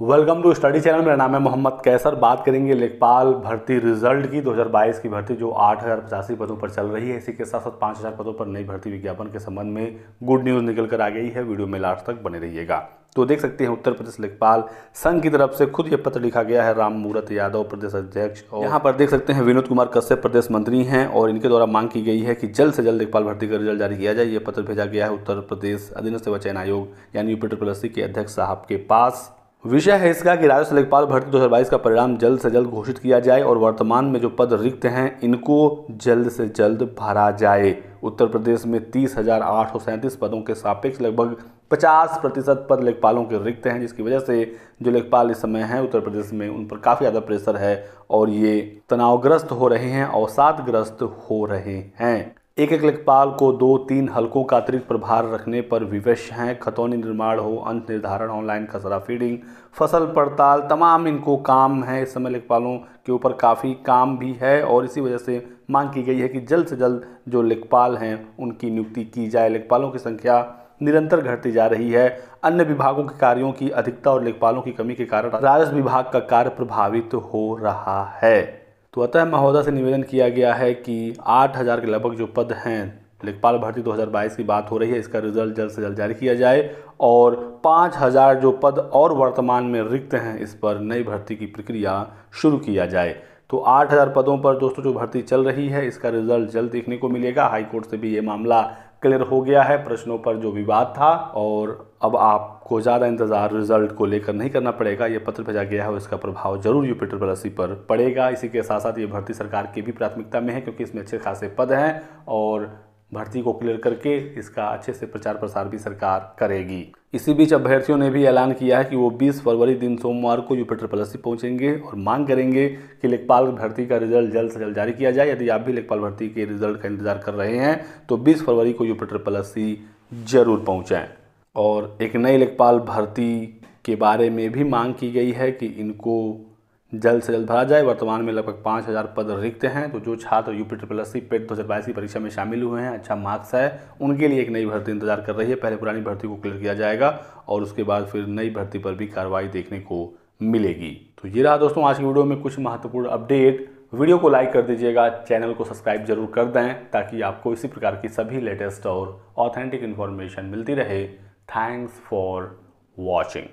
Welcome to study channel. मेरा नाम है मोहम्मद कैसर। बात करेंगे लेखपाल भर्ती रिजल्ट की 2022 की भर्ती जो 8,085 पदों पर चल रही है। इसी के साथ साथ 5,000 पदों पर नई भर्ती विज्ञापन के संबंध में गुड न्यूज़ निकल कर आ गई है। वीडियो में लास्ट तक बने रहिएगा। तो देख सकते हैं उत्तर प्रदेश लेखपाल संघ की तरफ से खुद ये पत्र लिखा गया है राममूरत यादव प्रदेश अध्यक्ष। यहाँ पर देख सकते हैं विनोद कुमार कश्यप प्रदेश मंत्री हैं और इनके द्वारा मांग की गई है कि जल्द से जल्द लेखपाल भर्ती का रिजल्ट जारी किया जाए। ये पत्र भेजा गया है उत्तर प्रदेश अधीन सेवा चयन आयोग यानी UP ट्री प्लस के अध्यक्ष साहब के पास। विषय है इसका कि राजस्व लेखपाल भर्ती 2022 का परिणाम जल्द से जल्द घोषित किया जाए और वर्तमान में जो पद रिक्त हैं इनको जल्द से जल्द भरा जाए। उत्तर प्रदेश में 30,837 पदों के सापेक्ष लगभग 50% पद लेखपालों के रिक्त हैं, जिसकी वजह से जो लेखपाल इस समय हैं उत्तर प्रदेश में उन पर काफ़ी ज़्यादा प्रेशर है और ये तनावग्रस्त हो रहे हैं, अवसादग्रस्त हो रहे हैं। एक लेखपाल को 2-3 हलकों का अतिरिक्त प्रभार रखने पर विवश हैं। खतौनी निर्माण हो, अंत निर्धारण, ऑनलाइन खसरा फीडिंग, फसल पड़ताल, तमाम इनको काम है। इस समय लेखपालों के ऊपर काफ़ी काम भी है और इसी वजह से मांग की गई है कि जल्द से जल्द जो लेखपाल हैं उनकी नियुक्ति की जाए। लेखपालों की संख्या निरंतर घटती जा रही है। अन्य विभागों के कार्यों की अधिकता और लेखपालों की कमी के कारण राजस्व विभाग का कार्य प्रभावित हो रहा है। तो अतः महोदय से निवेदन किया गया है कि 8,000 के लगभग जो पद हैं लेखपाल भर्ती 2022 की बात हो रही है, इसका रिजल्ट जल्द से जल्द जारी किया जाए और 5,000 जो पद और वर्तमान में रिक्त हैं इस पर नई भर्ती की प्रक्रिया शुरू किया जाए। तो 8,000 पदों पर दोस्तों जो भर्ती चल रही है इसका रिजल्ट जल्द देखने को मिलेगा। हाईकोर्ट से भी ये मामला क्लियर हो गया है, प्रश्नों पर जो विवाद था, और अब आपको ज़्यादा इंतज़ार रिजल्ट को लेकर नहीं करना पड़ेगा। ये पत्र भेजा गया है और इसका प्रभाव जरूर UP ट्री प्लस पर पड़ेगा। इसी के साथ साथ ये भर्ती सरकार की भी प्राथमिकता में है क्योंकि इसमें अच्छे खासे पद हैं और भर्ती को क्लियर करके इसका अच्छे से प्रचार प्रसार भी सरकार करेगी। इसी बीच अभ्यर्थियों ने भी ऐलान किया है कि वो 20 फरवरी दिन सोमवार को UP ट्री प्लस पहुँचेंगे और मांग करेंगे कि लेखपाल भर्ती का रिजल्ट जल्द से जल्द जारी किया जाए। यदि आप भी लेखपाल भर्ती के रिजल्ट का इंतजार कर रहे हैं तो 20 फरवरी को UP ट्री प्लस जरूर पहुँचें। और एक नई लेखपाल भर्ती के बारे में भी मांग की गई है कि इनको जल्द से जल्द भरा जाए। वर्तमान में लगभग 5,000 पद रिक्त हैं। तो जो छात्र UP ट्री प्लस पेट 2022 की परीक्षा में शामिल हुए हैं, अच्छा मार्क्स है, उनके लिए एक नई भर्ती इंतजार कर रही है। पहले पुरानी भर्ती को क्लियर किया जाएगा और उसके बाद फिर नई भर्ती पर भी कार्रवाई देखने को मिलेगी। तो ये रहा दोस्तों आज की वीडियो में कुछ महत्वपूर्ण अपडेट। वीडियो को लाइक कर दीजिएगा, चैनल को सब्सक्राइब जरूर कर दें ताकि आपको इसी प्रकार की सभी लेटेस्ट और ऑथेंटिक इन्फॉर्मेशन मिलती रहे। Thanks for watching.